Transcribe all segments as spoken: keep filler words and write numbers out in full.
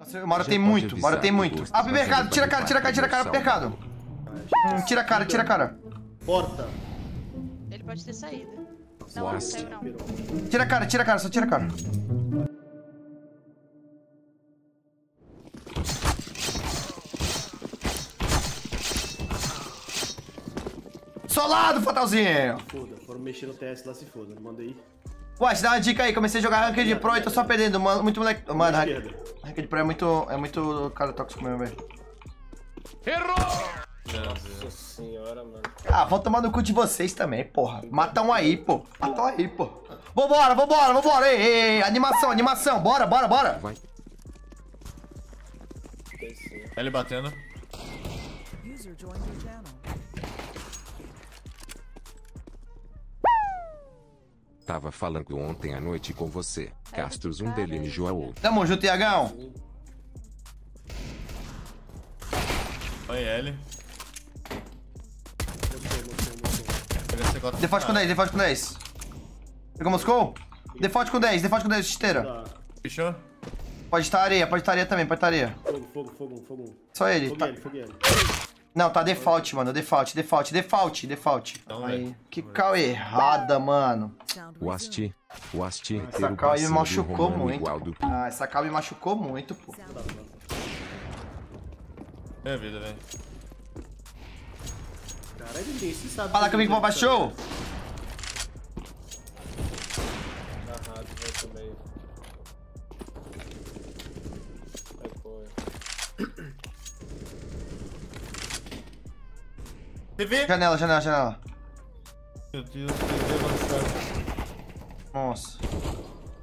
Nossa, o Mario tem muito, o Mario tem muito. Abre mercado, tira a cara, tira a cara, tira a cara, mercado. Hum, tira a cara, tira a cara. Porta. Ele pode ter saído. Não, não saiu não. Tira a cara, tira a cara, só tira a cara. Solado, fatalzinho! Foda, foram mexer no T S lá, se foda, manda aí. Uai, te dá uma dica aí, comecei a jogar Ranked de Pro e tô só perdendo, mano, muito moleque... Mano, Ranked de Pro é muito, é muito cara tóxico mesmo, velho. Errou! Nossa senhora, mano. Ah, vão tomar no cu de vocês também, porra. Mata um aí, pô. Mata um aí, pô. Vambora, vambora, vambora. Ei, ei, ei. Animação, animação. Bora, bora, bora. Vai. Ele batendo. User joined your channel. Tava falando ontem à noite com você, Castros, um dele me joou. Tamo junto, Iagão. Oi, L. Default com dez, default com dez. Pegou Moscou? Default com dez, default com dez, esteira. Fechou? Pode estar areia, pode estar areia também, pode estar areia. Fogo, fogo, fogo, fogo. Só ele. Fogo, tá... ele, fogo ele. Não, tá default, mano. Default, default, default, default. Não, aí. É. Que cal errada, mano. O Asti. O Asti inteiro. Essa cal me machucou muito. Ah, essa cal me machucou muito, pô. É vida, velho. Caralho, ninguém se sabe. Fala comigo, bomba show! Agarrado, vai também. Vai, foi. T V? Janela, janela, janela. Meu Deus, T V avançado. Nossa.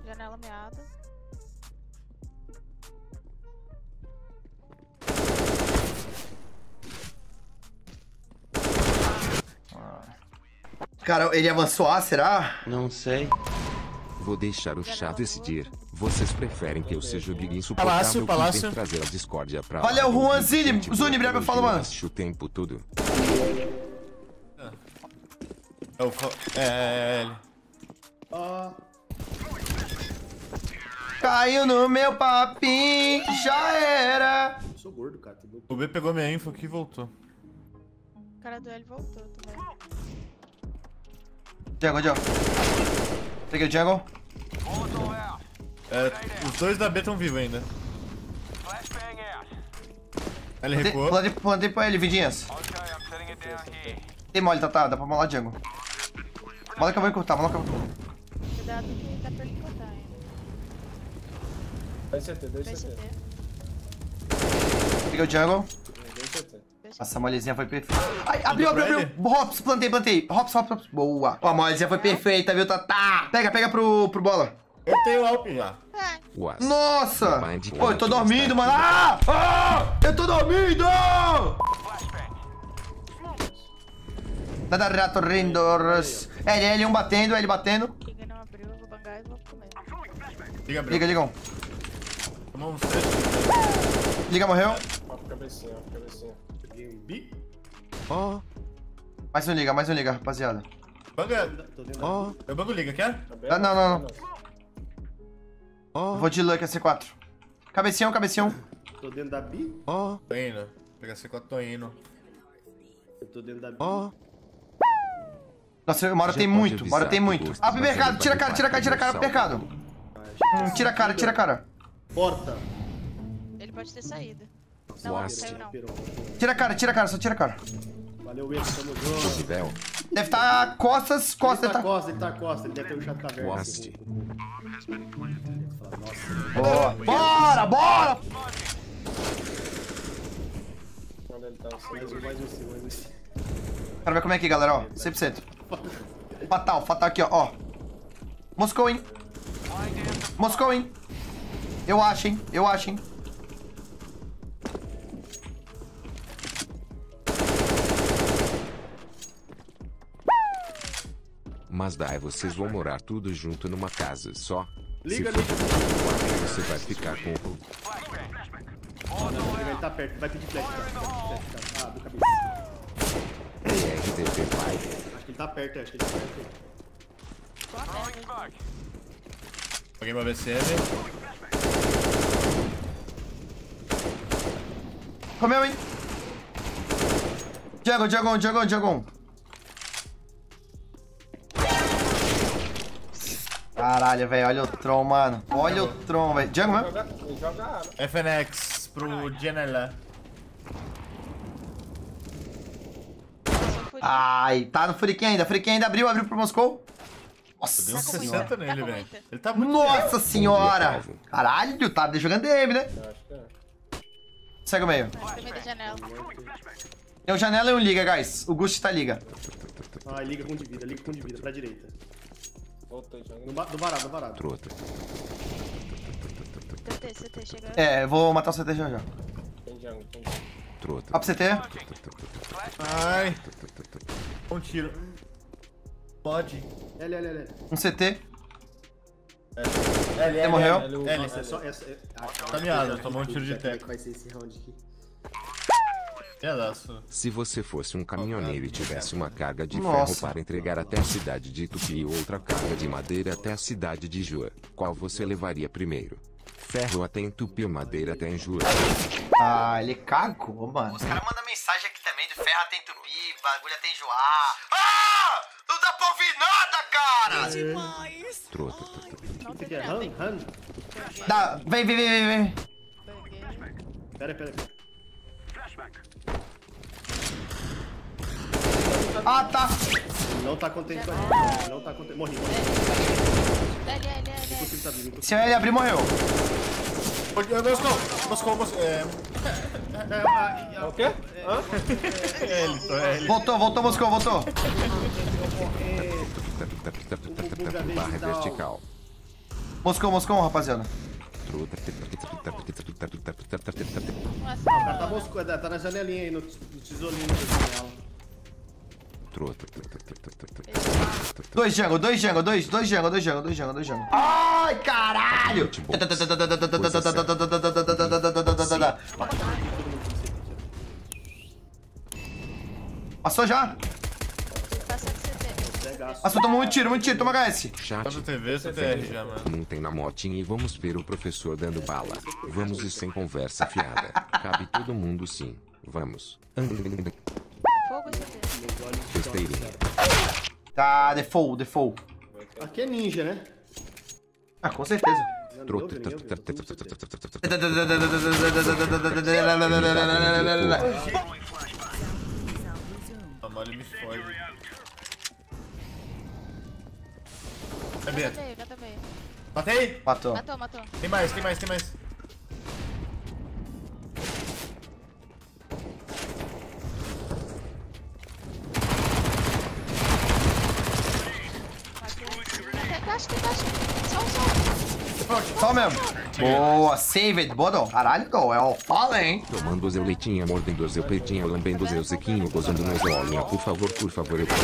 Janela meada. Cara, ele avançou A, será? Não sei. Vou deixar o chá decidir. Vocês preferem que eu seja o Big Insuportável que vem trazer a discórdia pra... Olha o Juan Zini! Zuni, breve, eu falo, mano. O tempo todo. É, ele. Caiu no meu papinho, já era. Eu sou gordo, cara. O B pegou minha info aqui e voltou. O cara do L voltou também. Jungle, jungle. Peguei o jungle. É, os dois da B estão vivos ainda. Ele recuou. Plantei, plantei pra ele, vidinhas. Tem mole, tá, tá, dá pra molar jungle. Mola que eu vou encurtar, mola que eu vou encurtar. Cuidado que dá pra ele encurtar ainda. Dois C T, dois C T. Peguei o jungle. Nossa, a molezinha foi perfeita. Ai, abriu, abriu, abriu. Hops, plantei, plantei. Hops, hops, hops. Boa. Ó, a molezinha foi perfeita, viu, Tatá? Pega, pega pro, pro bola. Eu tenho alp já. Nossa! Pô, eu tô dormindo, mano. Ah! Ah! Eu tô dormindo! Nada rato rindos. L, L, um batendo, L batendo. Liga, não abriu, eu vou bangar e vou comer. Liga, liga, liga um. Tomamos três. Liga, morreu. Cabecinha, cabecinha. Peguei um bi. Ó. Mais um liga, mais um liga, rapaziada. Banga. Ó. Eu bango liga, quer? Ah, não, não, não. Ó. Vou de luck a C quatro. Cabecinha, cabecinha. Tô dentro da bi. Ó. Tô indo. Pegar C quatro, tô indo. Eu tô dentro da bi. Ó. Nossa, o Mario tem muito, o Mario tem muito. Abre mercado, tira a cara, tira a cara, tira a cara, mercado. Tira a cara, tira a cara. Porta. Ele pode ter saído. Não, não saiu não. Tira a cara, tira a cara, só tira a cara. Valeu, Will, tamo junto. Deve tá costas, costas, ele tá... Costa, ele tá costas, ele deve ter puxado caverna. Nossa. Boa. Bora, bora! Mais um, mais um, mais um. Cara, vai comer aqui, galera, ó. cem por cento. Fatal, fatal aqui, ó, ó. Moscou, hein? Moscou, hein? Eu acho, hein? Eu acho, hein? Mas daí vocês vão morar tudo junto numa casa só. Liga, liga. Você vai ficar com o... Ele tá perto, vai pedir flash. Ah, do cabeça. Acho que ele tá perto, acho que ele tá perto. Peguei uma V C M. Comeu, hein? Diagon, Diagon, Diagon, Diagon. Caralho, velho. Olha o Tron, mano. Olha o Tron, velho. Diagon, né? F N X pro Janela. Ai, tá no Furiquinho ainda. Furiquinho ainda abriu, abriu pro Moscou. Nossa senhora. sessenta nele, velho. Ele tá muito. Nossa senhora. Caralho, tá jogando D M, né? Segue o meio. Tem um janela e um liga, guys. O Gust tá liga. Ah, liga com de vida, liga com de vida, pra direita. Do, ba do varado, do varado. Trota. C T, C T, chegando. É, eu vou matar o C T já já. Tem jungle, tem jungle. Trota. Ó pro C T. Ai. Um tiro. Pode. L, L, L. Um C T. L, L, morreu. L, L, é só... Tá miado, tomou um tiro de teco. Vai ser esse round aqui. Se você fosse um caminhoneiro e tivesse uma carga de Nossa. ferro para entregar até a cidade de Tupi e outra carga de madeira até a cidade de Juá, qual você levaria primeiro? Ferro até em Tupi ou madeira até em Juá? Ah, ele cagou, mano. Os caras mandam mensagem aqui também de ferro até em Tupi, bagulho até em Juá. Ah! Não dá pra ouvir nada, cara! É demais! Trota, trota. Dá, vem, vem, vem, vem, vem. Pera, pera, pera. Ah, tá! Não tá contente com ele. Não tá contente. Morri. Se ele abrir, morreu. Moscou, Moscou, Moscou. É. O quê? Hã? É ele, é ele. Voltou, voltou, Moscou, voltou. Barra vertical. Moscou, Moscou, rapaziada. O cara tá na janelinha aí, no tesourinho da janela. Dois jungle, dois jungle, dois, dois jungle, dois jungle, dois jungle, dois jungle. Ai, caralho! Passou já? Passou, tomou um tiro, um tiro, toma H S. Chat, T V, C T R já, mano. Não tem na motinha e vamos ver o professor dando bala. Vamos e sem conversa fiada. Cabe todo mundo sim, vamos. Tá, default, default. Aqui é ninja, né? Ah, com certeza. A Mali me fode. É Beto. Matei? Matou. Matou, matou. Tem mais, tem mais, tem mais. Só mesmo. Boa, save it, boa. Caralho, gol, é o fala, hein? Tomando seu leitinha, mordendo seu peitinho, lambendo seu sequinho, gozando no olhinho. Por favor, por favor, eu quero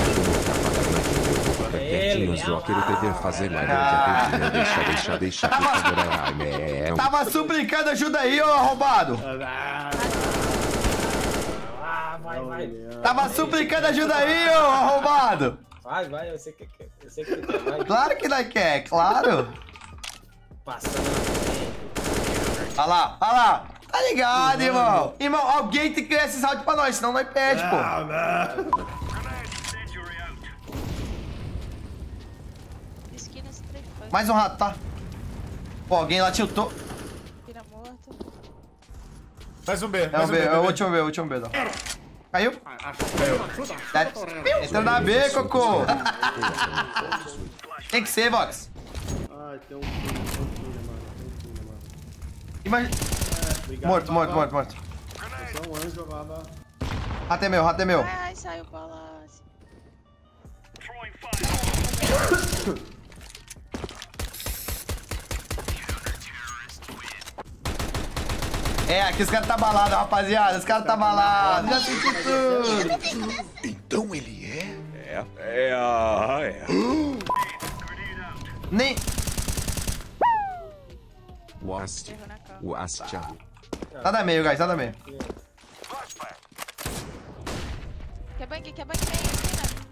colocar quietinho, só quero perder, fazer mais. Deixa, deixa, deixa, por favor. Ai, tava suplicando ajuda aí, ô arrombado. Tava suplicando ajuda aí, ô arrombado. Vai, vai, eu sei que quer. Eu sei que quer, vai. Claro que não quer, claro. Passando. Olha lá, olha lá. Tá ligado, uhum. irmão. Irmão, alguém tem que criar esses rounds pra nós, senão nós perde, ah, pô. Não. Mais um rato, tá? Pô, alguém lá tiltou. Tira morto. Mais um B, mais é um B. B, é o último B, o último B, não. Caiu? Caiu. Entrou na B, cocô. Tem que ser, Vox. Ai, tem um filho, mano. Tem um filho, mano. Imagina. É, morto, morto, morto, morto. Só um anjo, baba. Rato é meu, rato é meu. Ai, saiu o palácio. É, aqui os caras tá balado, rapaziada. Os caras tá balado. Já senti tudo. Então ele é? É. É a... É. Nem... Wast. Wast. Nada meio, guys. Nada meio. Quer bank? Quer bank?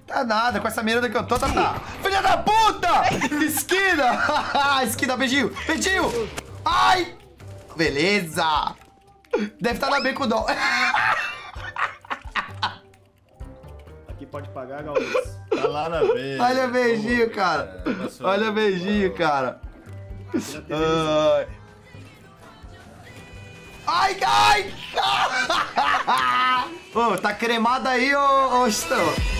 Tá nada. Com essa merda que eu tô, tá nada. Filha da puta! Esquina! Esquina, beijinho. Beijinho! Ai! Beleza! Deve estar na bem com o dó. Aqui pode pagar, Gaules. Tá lá na vez. Olha beijinho, cara. É, olha beijinho, cara. Ai. Ai, ai. Ô, tá cremado aí, ô, ô Estrela.